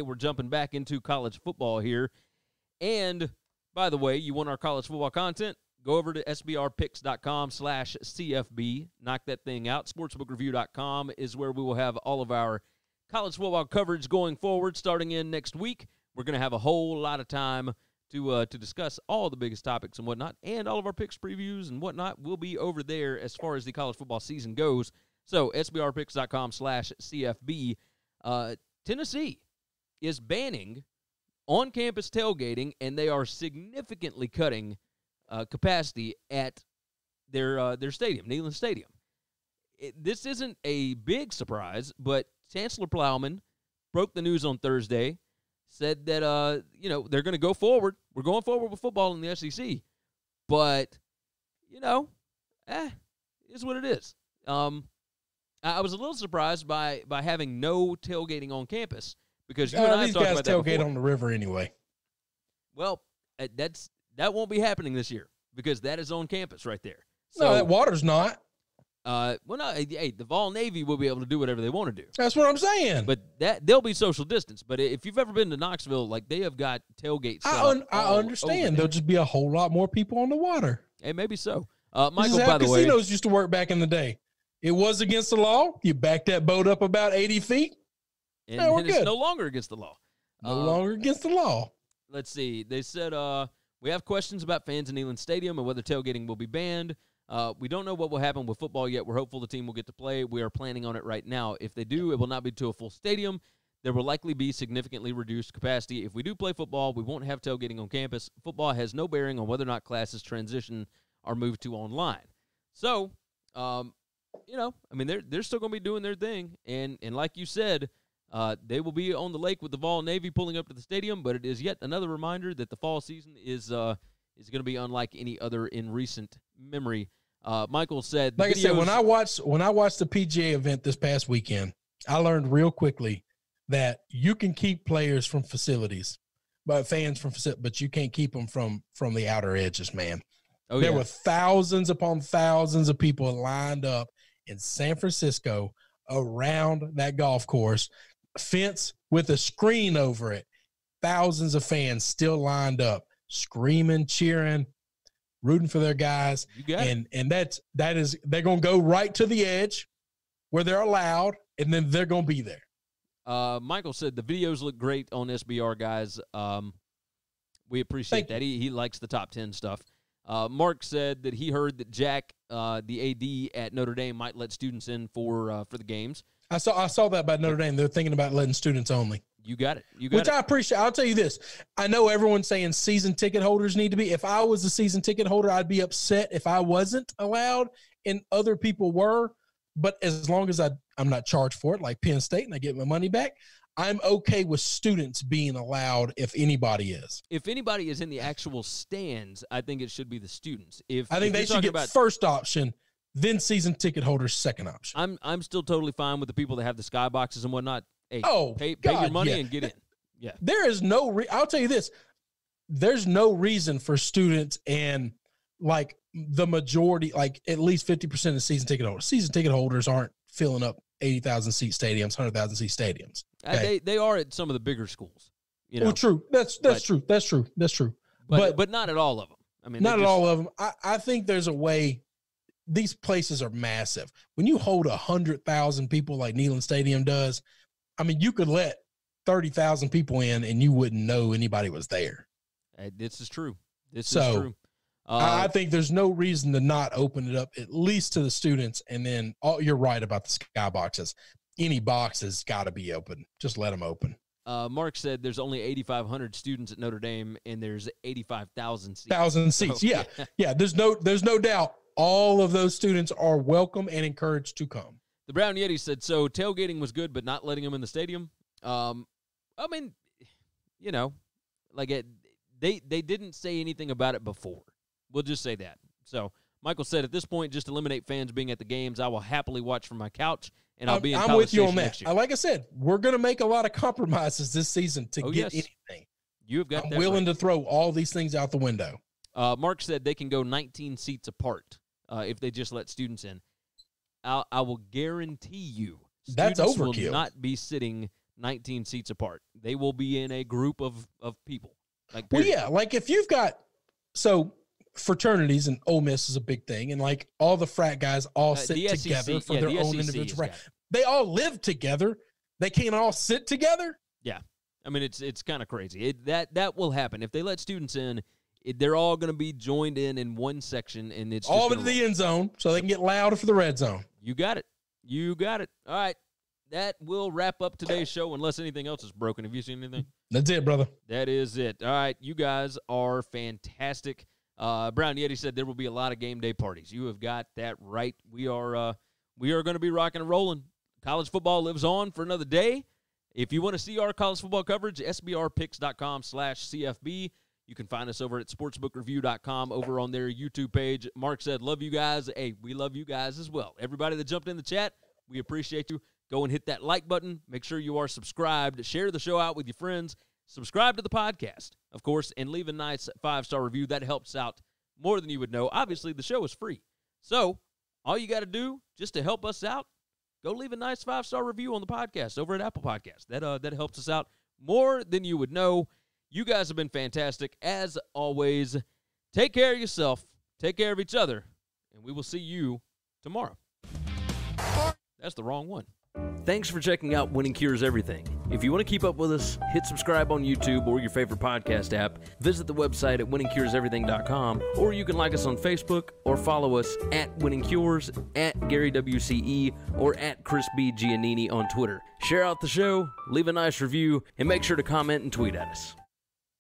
that we're jumping back into college football here. And, by the way, you want our college football content? Go over to sbrpicks.com/CFB. Knock that thing out. Sportsbookreview.com is where we will have all of our college football coverage going forward starting in next week. We're going to have a whole lot of time to discuss all the biggest topics and whatnot, and all of our picks, previews, and whatnot will be over there as far as the college football season goes. So sbrpicks.com/CFB. Tennessee is banning on-campus tailgating, and they are significantly cutting capacity at their stadium, Neyland Stadium. This isn't a big surprise, but Chancellor Plowman broke the news on Thursday, said that, they're going to go forward. We're going forward with football in the SEC. But, it's what it is. I was a little surprised by having no tailgating on campus because you and I have talked about that before. These guys tailgate on the river anyway. Well, that won't be happening this year because that is on campus right there. So, no, that water's not. The Vol Navy will be able to do whatever they want to do. That's what I'm saying. But that they'll be social distance. But if you've ever been to Knoxville, like they have got tailgates. I understand. There'll just be a whole lot more people on the water. Hey, maybe so. Michael, by the way, casinos used to work back in the day. It was against the law. You backed that boat up about 80 feet. And it's no longer against the law. No longer against the law. Let's see. They said we have questions about fans in Neyland Stadium and whether tailgating will be banned. We don't know what will happen with football yet. We're hopeful the team will get to play. We are planning on it right now. If they do, it will not be to a full stadium. There will likely be significantly reduced capacity. If we do play football, we won't have tailgating on campus. Football has no bearing on whether or not classes transition or move to online. So, they're still going to be doing their thing. And like you said, they will be on the lake with the Vol Navy pulling up to the stadium, but it is yet another reminder that the fall season is going to be unlike any other in recent memory. Michael said, like I said, when I watched the PGA event this past weekend, I learned real quickly that you can keep players from facilities, but fans from facilities, but you can't keep them from the outer edges, man. Oh, there were thousands upon thousands of people lined up in San Francisco around that golf course, fence with a screen over it. Thousands of fans still lined up, screaming, cheering, rooting for their guys. And they're going to go right to the edge where they're allowed, and then they're going to be there. Michael said the videos look great on SBR, guys. We appreciate that. He likes the top 10 stuff. Mark said that he heard that Jack, the AD at Notre Dame, might let students in for the games. I saw that by Notre Dame. They're thinking about letting students only. You got it. Which I appreciate. I'll tell you this. I know everyone's saying season ticket holders need to be. If I was a season ticket holder, I'd be upset if I wasn't allowed and other people were. But as long as I'm not charged for it, like Penn State, and I get my money back, I'm okay with students being allowed if anybody is. If anybody is in the actual stands, I think it should be the students. I think they should get first option, then season ticket holders second option. I'm still totally fine with the people that have the skyboxes and whatnot. Hey, pay your money and get in. Yeah, there is no. I'll tell you this: there's no reason for students and like the majority, like at least 50% of season ticket holders. Season ticket holders aren't filling up 80,000 seat stadiums, 100,000 seat stadiums. Okay? They are at some of the bigger schools. Well, true. That's true. But not at all of them. I mean, not at all of them. I think there's a way. These places are massive. When you hold 100,000 people like Neyland Stadium does. I mean, you could let 30,000 people in and you wouldn't know anybody was there. This is true. This is true. I think there's no reason to not open it up, at least to the students. And then you're right about the skyboxes. Any box has got to be open. Just let them open. Mark said there's only 8,500 students at Notre Dame and there's 85,000 seats. Yeah. There's no doubt all of those students are welcome and encouraged to come. The Brown Yeti said, so tailgating was good, but not letting them in the stadium. They didn't say anything about it before. We'll just say that. So Michael said, at this point, just eliminate fans being at the games. I will happily watch from my couch, and I'll be in College Station next year. I'm with you on that. Like I said, we're going to make a lot of compromises this season to get anything. You've got. I'm willing to throw all these things out the window. Mark said they can go 19 seats apart if they just let students in. I will guarantee you, that's overkill. Will not be sitting 19 seats apart. They will be in a group of people. Like, well, yeah, like if you've got so fraternities, and Ole Miss is a big thing, and like all the frat guys all sit SEC, together for their own individual frat. They all live together. They can't all sit together. Yeah, I mean it's kind of crazy. That will happen if they let students in. They're all going to be joined in one section, and it's all into the end zone, so they can get louder for the red zone. You got it. All right. That will wrap up today's show unless anything else is broken. Have you seen anything? That's it, brother. That is it. All right. You guys are fantastic. Brown Yeti said there will be a lot of game day parties. You have got that right. We are going to be rocking and rolling. College football lives on for another day. If you want to see our college football coverage, sbrpicks.com/CFB. You can find us over at sportsbookreview.com over on their YouTube page. Mark said, love you guys. Hey, we love you guys as well. Everybody that jumped in the chat, we appreciate you. Go and hit that like button. Make sure you are subscribed. Share the show out with your friends. Subscribe to the podcast, of course, and leave a nice 5-star review. That helps out more than you would know. Obviously, the show is free. So all you got to do just to help us out, go leave a nice 5-star review on the podcast over at Apple Podcasts. That helps us out more than you would know. You guys have been fantastic. As always, take care of yourself. Take care of each other. And we will see you tomorrow. That's the wrong one. Thanks for checking out Winning Cures Everything. If you want to keep up with us, hit subscribe on YouTube or your favorite podcast app. Visit the website at winningcureseverything.com, or you can like us on Facebook or follow us at Winning Cures, at Gary WCE, or at Chris B. Giannini on Twitter. Share out the show, leave a nice review, and make sure to comment and tweet at us.